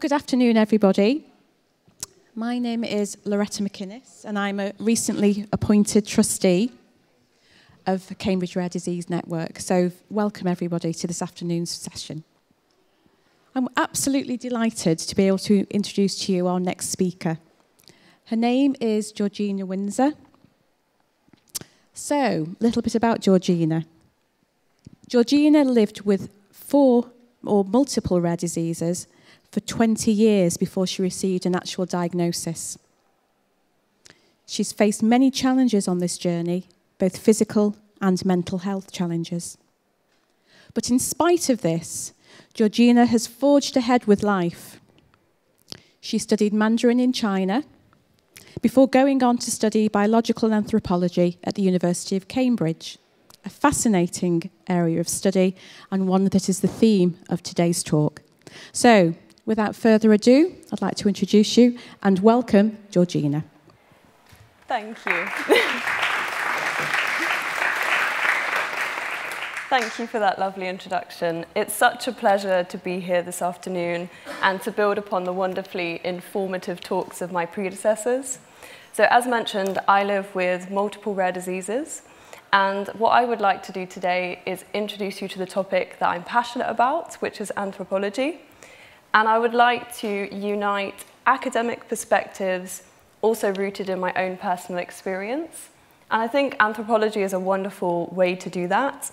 Good afternoon, everybody. My name is Loretta McInnes, and I'm a recently appointed trustee of the Cambridge Rare Disease Network. So welcome, everybody, to this afternoon's session. I'm absolutely delighted to be able to introduce to you our next speaker. Her name is Georgina Windsor. So, a little bit about Georgina. Georgina lived with four or multiple rare diseases for 20 years before she received an actual diagnosis. She's faced many challenges on this journey, both physical and mental health challenges. But in spite of this, Georgina has forged ahead with life. She studied Mandarin in China before going on to study biological anthropology at the University of Cambridge, a fascinating area of study and one that is the theme of today's talk. So, without further ado, I'd like to introduce you and welcome Georgina. Thank you. Thank you for that lovely introduction. It's such a pleasure to be here this afternoon and to build upon the wonderfully informative talks of my predecessors. So as mentioned, I live with multiple rare diseases, and what I would like to do today is introduce you to the topic that I'm passionate about, which is anthropology. And I would like to unite academic perspectives, also rooted in my own personal experience. And I think anthropology is a wonderful way to do that.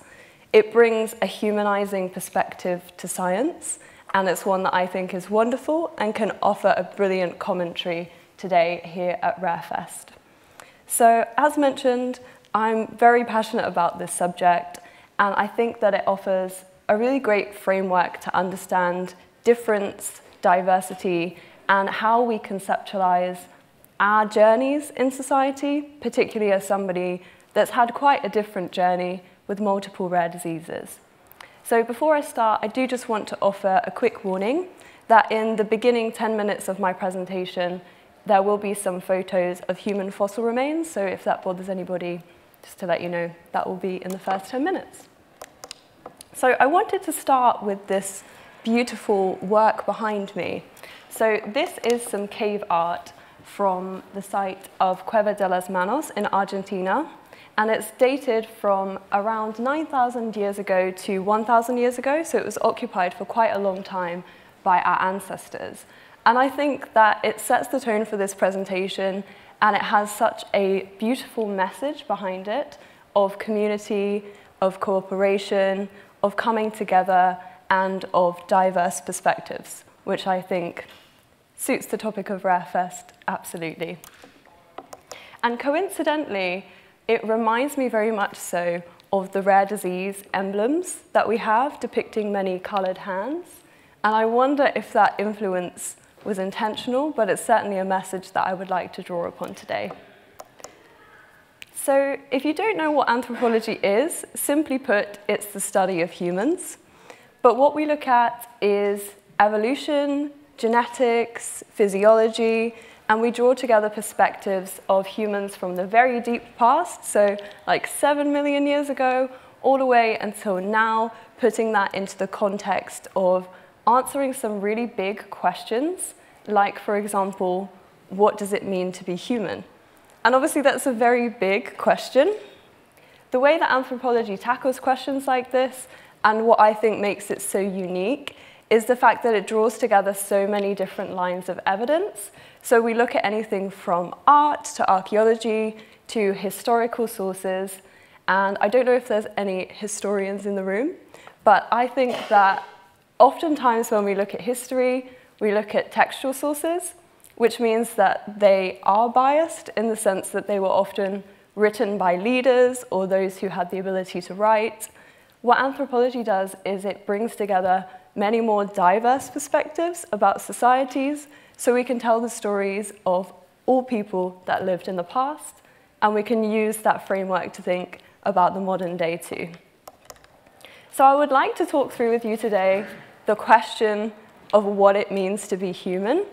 It brings a humanizing perspective to science, and it's one that I think is wonderful and can offer a brilliant commentary today here at Rarefest. So, as mentioned, I'm very passionate about this subject, and I think that it offers a really great framework to understand difference, diversity, and how we conceptualize our journeys in society, particularly as somebody that's had quite a different journey with multiple rare diseases. So before I start, I do just want to offer a quick warning that in the beginning 10 minutes of my presentation, there will be some photos of human fossil remains, so if that bothers anybody, just to let you know, that will be in the first 10 minutes. So I wanted to start with this beautiful work behind me. So this is some cave art from the site of Cueva de las Manos in Argentina, and it's dated from around 9,000 years ago to 1,000 years ago, so it was occupied for quite a long time by our ancestors. And I think that it sets the tone for this presentation, and it has such a beautiful message behind it of community, of cooperation, of coming together, and of diverse perspectives, which I think suits the topic of Rarefest absolutely. And coincidentally, it reminds me very much so of the rare disease emblems that we have depicting many coloured hands. And I wonder if that influence was intentional, but it's certainly a message that I would like to draw upon today. So if you don't know what anthropology is, simply put, it's the study of humans. But what we look at is evolution, genetics, physiology, and we draw together perspectives of humans from the very deep past, so like 7 million years ago, all the way until now, putting that into the context of answering some really big questions, like, for example, what does it mean to be human? And obviously that's a very big question. The way that anthropology tackles questions like this, and what I think makes it so unique, is the fact that it draws together so many different lines of evidence. So we look at anything from art to archaeology to historical sources. And I don't know if there's any historians in the room, but I think that oftentimes when we look at history, we look at textual sources, which means that they are biased in the sense that they were often written by leaders or those who had the ability to write. What anthropology does is it brings together many more diverse perspectives about societies, so we can tell the stories of all people that lived in the past, and we can use that framework to think about the modern day too. So I would like to talk through with you today the question of what it means to be human,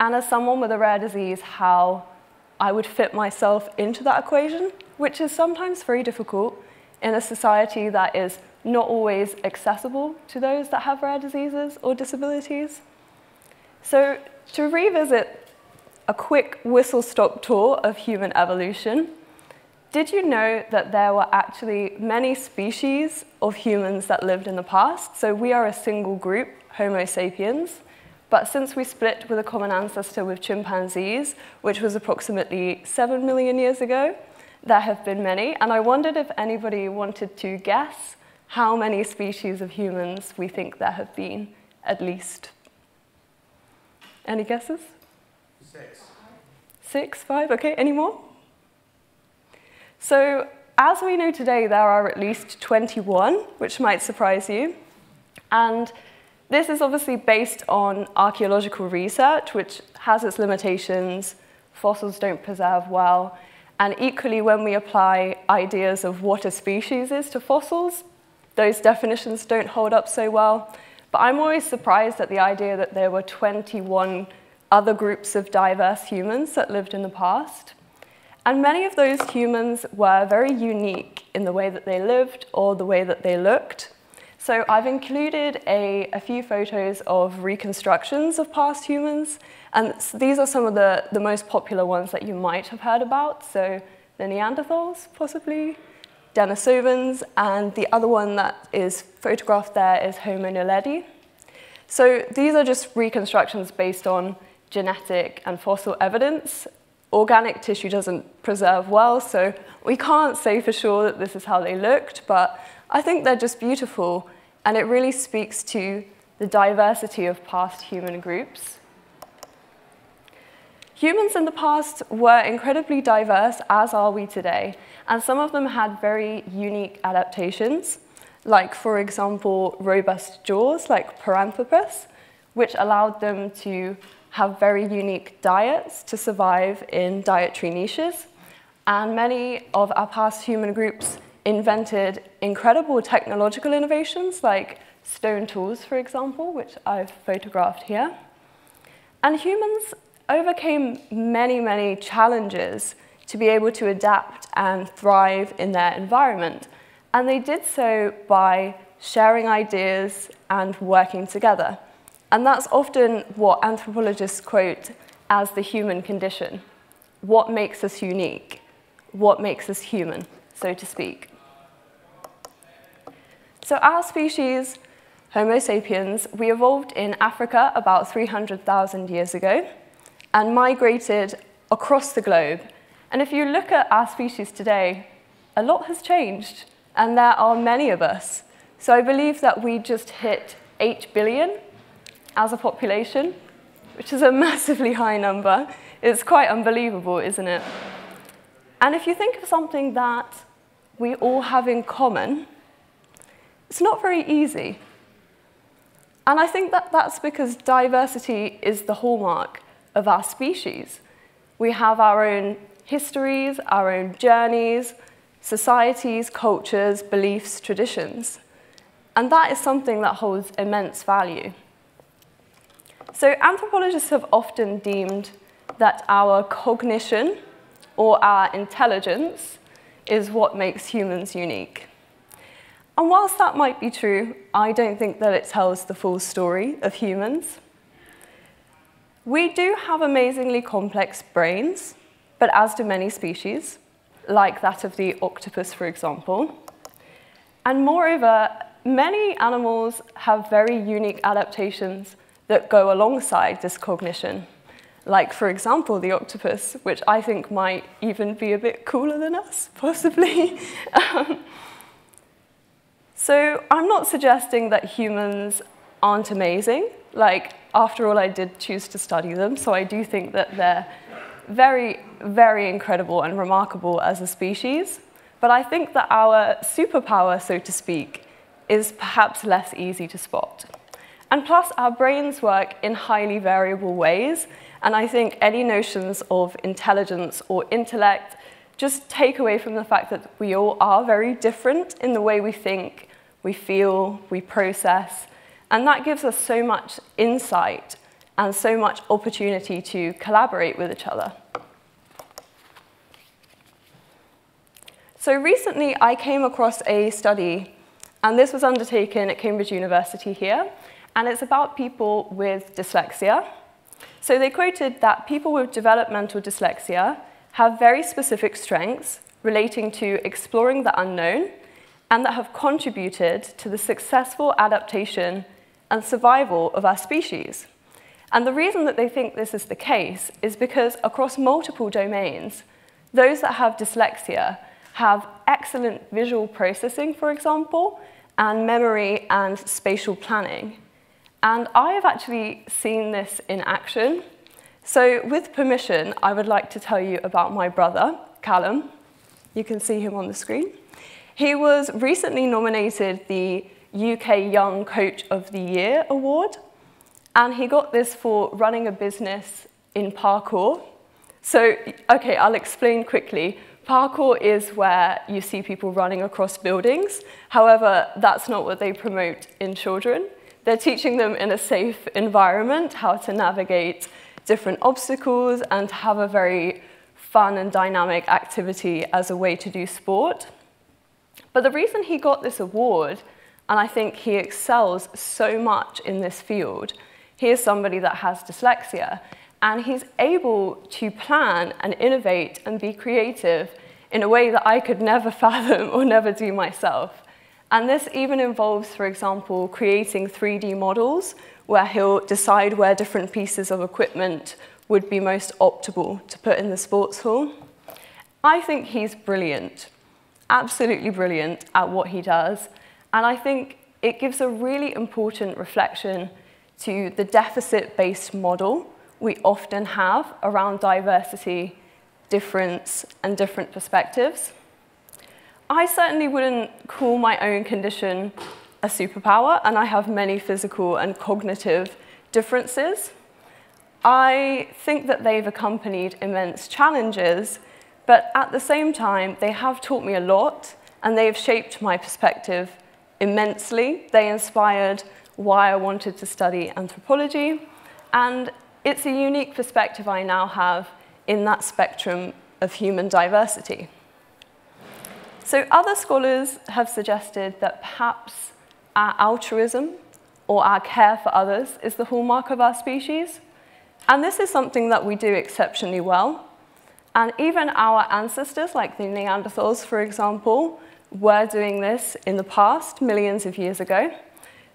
and as someone with a rare disease, how I would fit myself into that equation, which is sometimes very difficult in a society that is not always accessible to those that have rare diseases or disabilities. So to revisit a quick whistle-stop tour of human evolution, did you know that there were actually many species of humans that lived in the past? So we are a single group, Homo sapiens, but since we split with a common ancestor with chimpanzees, which was approximately 7 million years ago, there have been many, and I wondered if anybody wanted to guess how many species of humans we think there have been, at least. Any guesses? 6. 5, okay, any more? So, as we know today, there are at least 21, which might surprise you. And this is obviously based on archaeological research, which has its limitations. Fossils don't preserve well. And equally, when we apply ideas of what a species is to fossils, those definitions don't hold up so well. But I'm always surprised at the idea that there were 21 other groups of diverse humans that lived in the past. And many of those humans were very unique in the way that they lived or the way that they looked. So I've included a few photos of reconstructions of past humans. And these are some of the most popular ones that you might have heard about. So the Neanderthals, possibly, Denisovans, and the other one that is photographed there is Homo naledi. So these are just reconstructions based on genetic and fossil evidence. Organic tissue doesn't preserve well, so we can't say for sure that this is how they looked, but I think they're just beautiful, and it really speaks to the diversity of past human groups. Humans in the past were incredibly diverse, as are we today, and some of them had very unique adaptations, like, for example, robust jaws, like Paranthropus, which allowed them to have very unique diets to survive in dietary niches. And many of our past human groups invented incredible technological innovations, like stone tools, for example, which I've photographed here. And humans overcame many, many challenges to be able to adapt and thrive in their environment. And they did so by sharing ideas and working together. And that's often what anthropologists quote as the human condition. What makes us unique? What makes us human, so to speak? So our species, Homo sapiens, we evolved in Africa about 300,000 years ago and migrated across the globe. And if you look at our species today, a lot has changed, and there are many of us. So I believe that we just hit 8 billion as a population, which is a massively high number. It's quite unbelievable, isn't it? And if you think of something that we all have in common, it's not very easy. And I think that that's because diversity is the hallmark of our species. We have our own histories, our own journeys, societies, cultures, beliefs, traditions. And that is something that holds immense value. So anthropologists have often deemed that our cognition or our intelligence is what makes humans unique. And whilst that might be true, I don't think that it tells the full story of humans. We do have amazingly complex brains, but as do many species, like that of the octopus, for example. And moreover, many animals have very unique adaptations that go alongside this cognition. Like, for example, the octopus, which I think might even be a bit cooler than us, possibly. So I'm not suggesting that humans aren't amazing. Like, after all, I did choose to study them, so I do think that they're very, very incredible and remarkable as a species. But I think that our superpower, so to speak, is perhaps less easy to spot. And plus, our brains work in highly variable ways, and I think any notions of intelligence or intellect just take away from the fact that we all are very different in the way we think, we feel, we process, and that gives us so much insight and so much opportunity to collaborate with each other. So recently, I came across a study, and this was undertaken at Cambridge University here, and it's about people with dyslexia, So they quoted that people with developmental dyslexia have very specific strengths relating to exploring the unknown and that have contributed to the successful adaptation and survival of our species. And the reason that they think this is the case is because across multiple domains, those that have dyslexia have excellent visual processing, for example, and memory and spatial planning. And I have actually seen this in action. So with permission, I would like to tell you about my brother, Callum. You can see him on the screen. He was recently nominated the UK Young Coach of the Year award, and he got this for running a business in parkour. So, okay, I'll explain quickly. Parkour is where you see people running across buildings. However, that's not what they promote in children. They're teaching them in a safe environment how to navigate different obstacles and have a very fun and dynamic activity as a way to do sport. But the reason he got this award, and I think he excels so much in this field, he is somebody that has dyslexia, and he's able to plan and innovate and be creative in a way that I could never fathom or never do myself. And this even involves, for example, creating 3D models where he'll decide where different pieces of equipment would be most optimal to put in the sports hall. I think he's brilliant, absolutely brilliant at what he does. And I think it gives a really important reflection to the deficit-based model we often have around diversity, difference, and different perspectives. I certainly wouldn't call my own condition a superpower, and I have many physical and cognitive differences. I think that they've accompanied immense challenges, but at the same time, they have taught me a lot, and they have shaped my perspective immensely. They inspired why I wanted to study anthropology, and it's a unique perspective I now have in that spectrum of human diversity. So other scholars have suggested that perhaps our altruism or our care for others is the hallmark of our species. And this is something that we do exceptionally well. And even our ancestors, like the Neanderthals, for example, were doing this in the past, millions of years ago.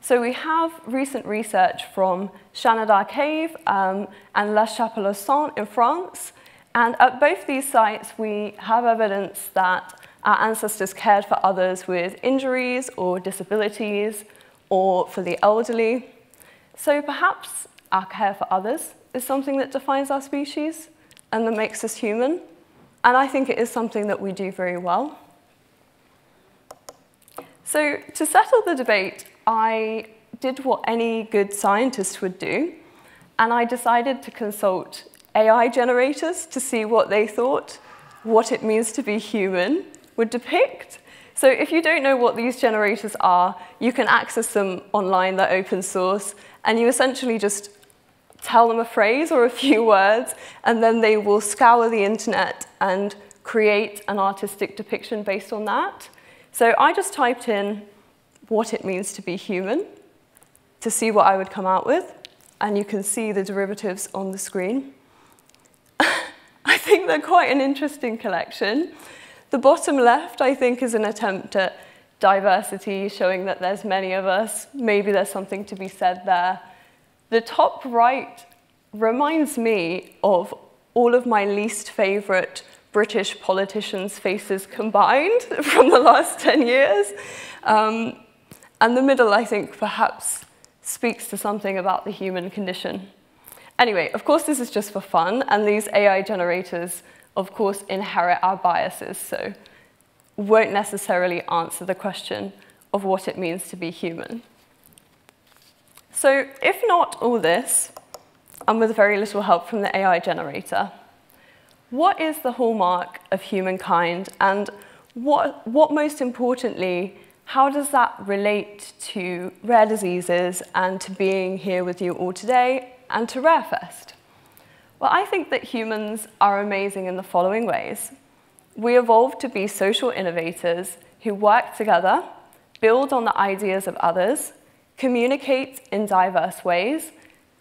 So we have recent research from Shanidar Cave and La Chapelle-aux-Saints in France. And at both these sites, we have evidence that our ancestors cared for others with injuries or disabilities or for the elderly. So perhaps our care for others is something that defines our species and that makes us human. And I think it is something that we do very well. So to settle the debate, I did what any good scientist would do, and I decided to consult AI generators to see what they thought what it means to be human would depict. So if you don't know what these generators are, you can access them online, they're open source, and you essentially just tell them a phrase or a few words, and then they will scour the internet and create an artistic depiction based on that. So I just typed in what it means to be human to see what I would come out with, and you can see the derivatives on the screen. I think they're quite an interesting collection. The bottom left, I think, is an attempt at diversity, showing that there's many of us. Maybe there's something to be said there. The top right reminds me of all of my least favorite British politicians' faces combined from the last 10 years. And the middle, I think, perhaps speaks to something about the human condition. Anyway, of course, this is just for fun, and these AI generators of course, inherit our biases, so won't necessarily answer the question of what it means to be human. So if not all this, and with very little help from the AI generator, what is the hallmark of humankind? And what most importantly, how does that relate to rare diseases and to being here with you all today and to Rarefest? Well, I think that humans are amazing in the following ways. We evolved to be social innovators who work together, build on the ideas of others, communicate in diverse ways,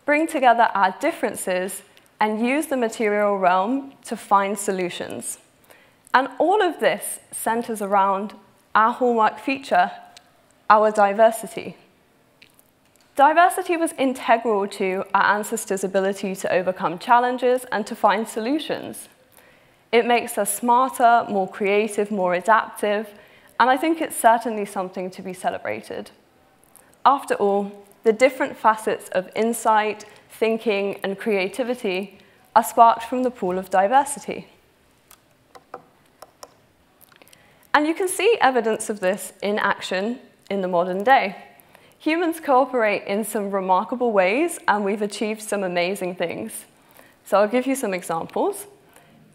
bring together our differences, and use the material realm to find solutions. And all of this centers around our hallmark feature, our diversity. Diversity was integral to our ancestors' ability to overcome challenges and to find solutions. It makes us smarter, more creative, more adaptive, and I think it's certainly something to be celebrated. After all, the different facets of insight, thinking, and creativity are sparked from the pool of diversity. And you can see evidence of this in action in the modern day. Humans cooperate in some remarkable ways, and we've achieved some amazing things. So I'll give you some examples.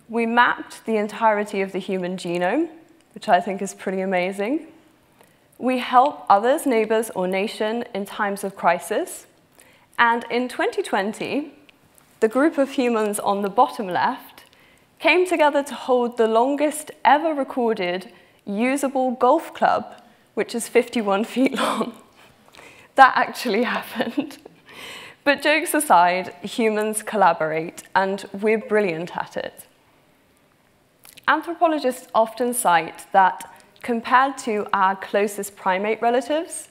We mapped the entirety of the human genome, which I think is pretty amazing. We help others, neighbors, or nation in times of crisis. And in 2020, the group of humans on the bottom left came together to hold the longest ever recorded usable golf club, which is 51 feet long. That actually happened. But jokes aside, humans collaborate, and we're brilliant at it. Anthropologists often cite that, compared to our closest primate relatives,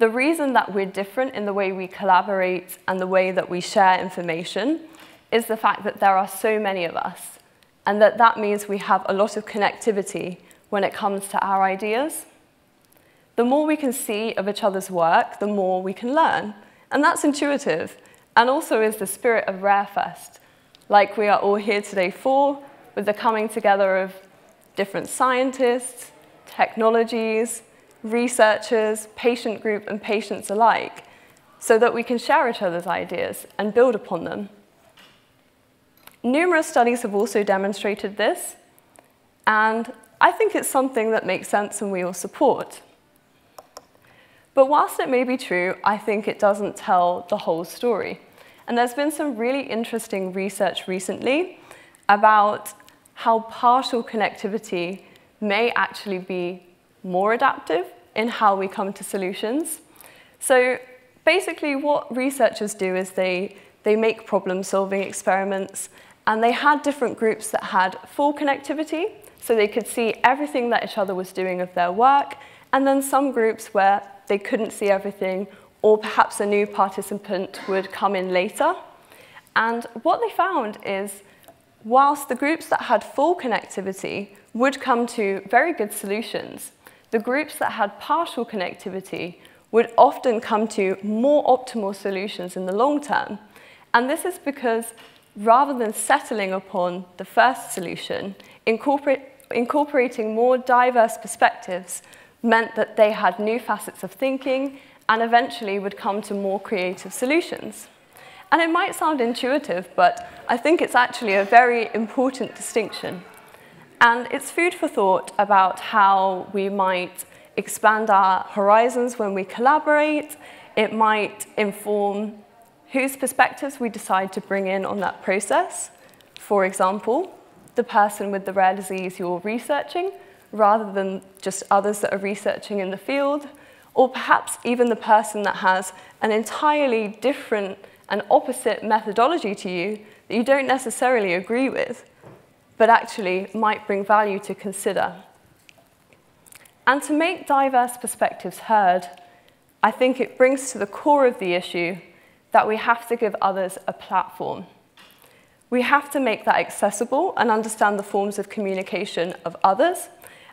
the reason that we're different in the way we collaborate and the way that we share information is the fact that there are so many of us, and that means we have a lot of connectivity when it comes to our ideas. The more we can see of each other's work, the more we can learn, and that's intuitive, and also is the spirit of Rarefest, like we are all here today for, with the coming together of different scientists, technologies, researchers, patient group, and patients alike, so that we can share each other's ideas and build upon them. Numerous studies have also demonstrated this, and I think it's something that makes sense and we all support. But whilst it may be true, I think it doesn't tell the whole story. And there's been some really interesting research recently about how partial connectivity may actually be more adaptive in how we come to solutions. So basically what researchers do is they make problem-solving experiments, and they had different groups that had full connectivity, so they could see everything that each other was doing of their work, and then some groups where they couldn't see everything, or perhaps a new participant would come in later. And what they found is, whilst the groups that had full connectivity would come to very good solutions, the groups that had partial connectivity would often come to more optimal solutions in the long term. And this is because rather than settling upon the first solution, incorporating more diverse perspectives meant that they had new facets of thinking and eventually would come to more creative solutions. And it might sound intuitive, but I think it's actually a very important distinction. And it's food for thought about how we might expand our horizons when we collaborate. It might inform whose perspectives we decide to bring in on that process. For example, the person with the rare disease you're researching, rather than just others that are researching in the field, or perhaps even the person that has an entirely different an opposite methodology to you that you don't necessarily agree with, but actually might bring value to consider. And to make diverse perspectives heard, I think it brings to the core of the issue that we have to give others a platform. We have to make that accessible and understand the forms of communication of others,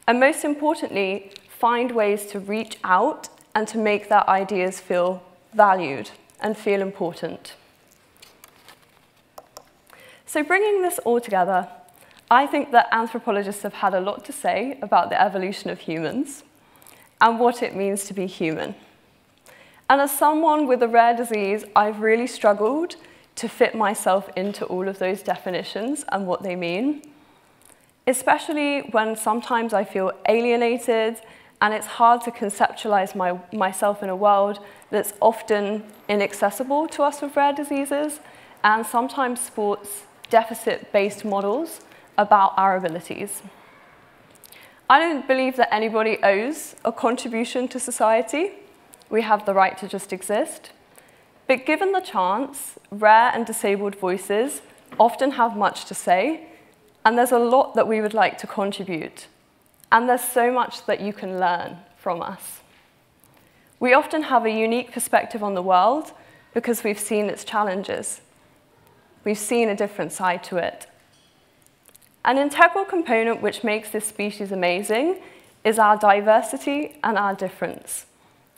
and most importantly, find ways to reach out and to make their ideas feel valued and feel important. So bringing this all together, I think that anthropologists have had a lot to say about the evolution of humans and what it means to be human. And as someone with a rare disease, I've really struggled to fit myself into all of those definitions and what they mean, especially when sometimes I feel alienated and it's hard to conceptualize myself in a world that's often inaccessible to us with rare diseases, and sometimes sports deficit-based models about our abilities. I don't believe that anybody owes a contribution to society. We have the right to just exist. But given the chance, rare and disabled voices often have much to say, and there's a lot that we would like to contribute. And there's so much that you can learn from us. We often have a unique perspective on the world because we've seen its challenges. We've seen a different side to it. An integral component which makes this species amazing is our diversity and our difference.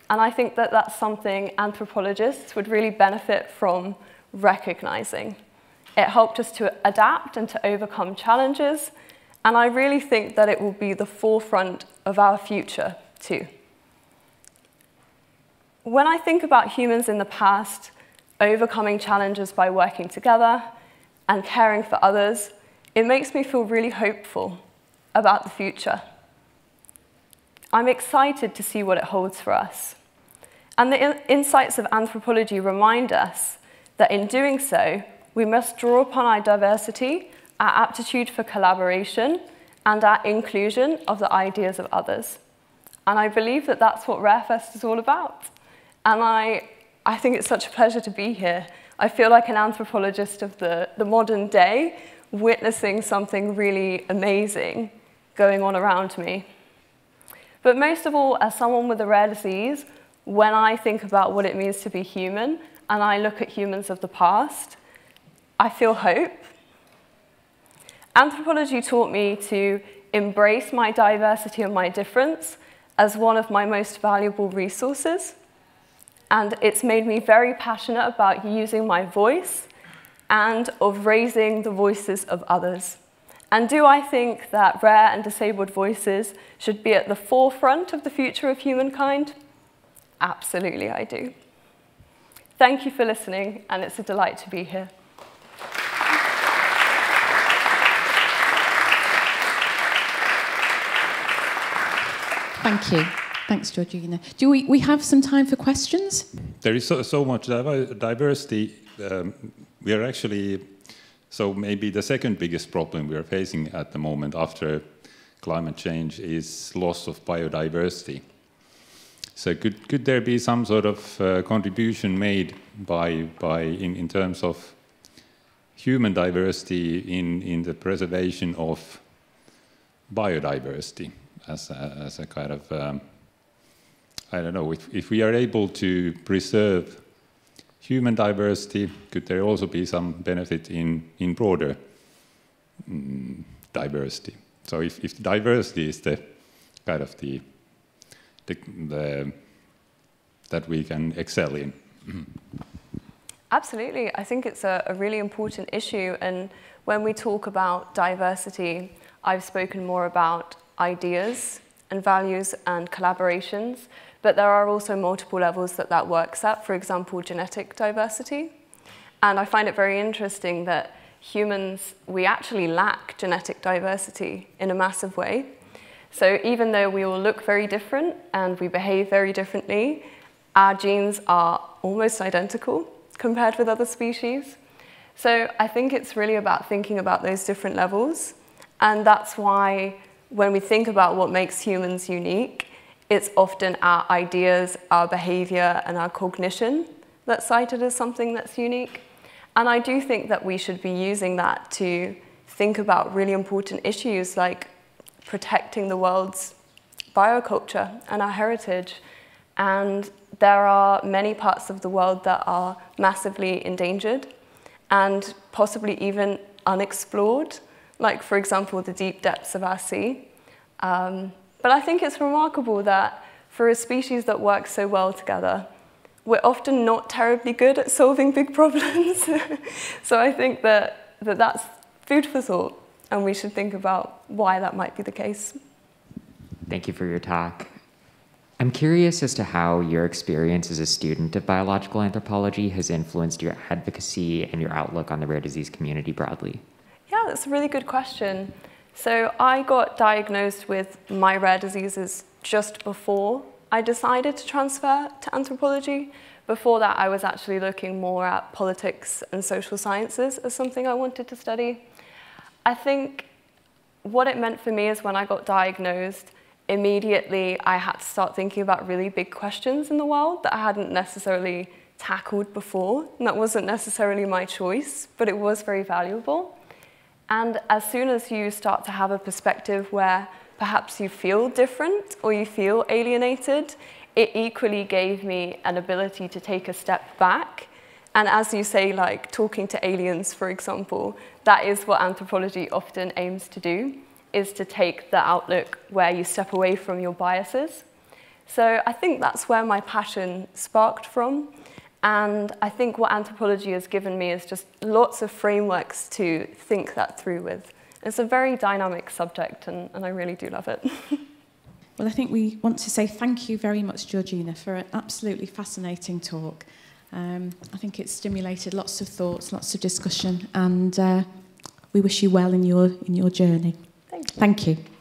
And I think that that's something anthropologists would really benefit from recognizing. It helped us to adapt and to overcome challenges, and I really think that it will be the forefront of our future too. When I think about humans in the past overcoming challenges by working together and caring for others, it makes me feel really hopeful about the future. I'm excited to see what it holds for us. And the insights of anthropology remind us that in doing so, we must draw upon our diversity, our aptitude for collaboration, and our inclusion of the ideas of others. And I believe that that's what Rarefest is all about. And I think it's such a pleasure to be here. I feel like an anthropologist of the modern day, witnessing something really amazing going on around me. But most of all, as someone with a rare disease, when I think about what it means to be human, and I look at humans of the past, I feel hope. Anthropology taught me to embrace my diversity and my difference as one of my most valuable resources. And it's made me very passionate about using my voice and of raising the voices of others. And do I think that rare and disabled voices should be at the forefront of the future of humankind? Absolutely, I do. Thank you for listening, and it's a delight to be here. Thank you. Thanks, Georgina. Do we have some time for questions? There is so much diversity. We are actually, so maybe the second biggest problem we are facing at the moment after climate change is loss of biodiversity. So could there be some sort of contribution made in terms of human diversity in the preservation of biodiversity as a kind of I don't know, if we are able to preserve human diversity, could there also be some benefit in broader diversity? So if diversity is the kind of the that we can excel in. Absolutely. I think it's a really important issue. And when we talk about diversity, I've spoken more about ideas and values and collaborations. But there are also multiple levels that works at, for example, genetic diversity. And I find it very interesting that humans, we actually lack genetic diversity in a massive way. So even though we all look very different and we behave very differently, our genes are almost identical compared with other species. So I think it's really about thinking about those different levels. And that's why when we think about what makes humans unique, it's often our ideas, our behavior, and our cognition that's cited as something that's unique. And I do think that we should be using that to think about really important issues like protecting the world's bioculture and our heritage. And there are many parts of the world that are massively endangered and possibly even unexplored, like, for example, the deep depths of our sea. But I think it's remarkable that for a species that works so well together, we're often not terribly good at solving big problems. So I think that's food for thought, and we should think about why that might be the case. Thank you for your talk. I'm curious as to how your experience as a student of biological anthropology has influenced your advocacy and your outlook on the rare disease community broadly. Yeah, that's a really good question. So I got diagnosed with my rare diseases just before I decided to transfer to anthropology. Before that, I was actually looking more at politics and social sciences as something I wanted to study. I think what it meant for me is when I got diagnosed, immediately I had to start thinking about really big questions in the world that I hadn't necessarily tackled before, and that wasn't necessarily my choice, but it was very valuable. And as soon as you start to have a perspective where perhaps you feel different or you feel alienated, it equally gave me an ability to take a step back. And as you say, like talking to aliens, for example, that is what anthropology often aims to do, is to take the outlook where you step away from your biases. So I think that's where my passion sparked from. And I think what anthropology has given me is just lots of frameworks to think that through with. It's a very dynamic subject, and I really do love it. Well, I think we want to say thank you very much, Georgina, for an absolutely fascinating talk. I think it stimulated lots of thoughts, lots of discussion, and we wish you well in your journey. Thank you. Thank you.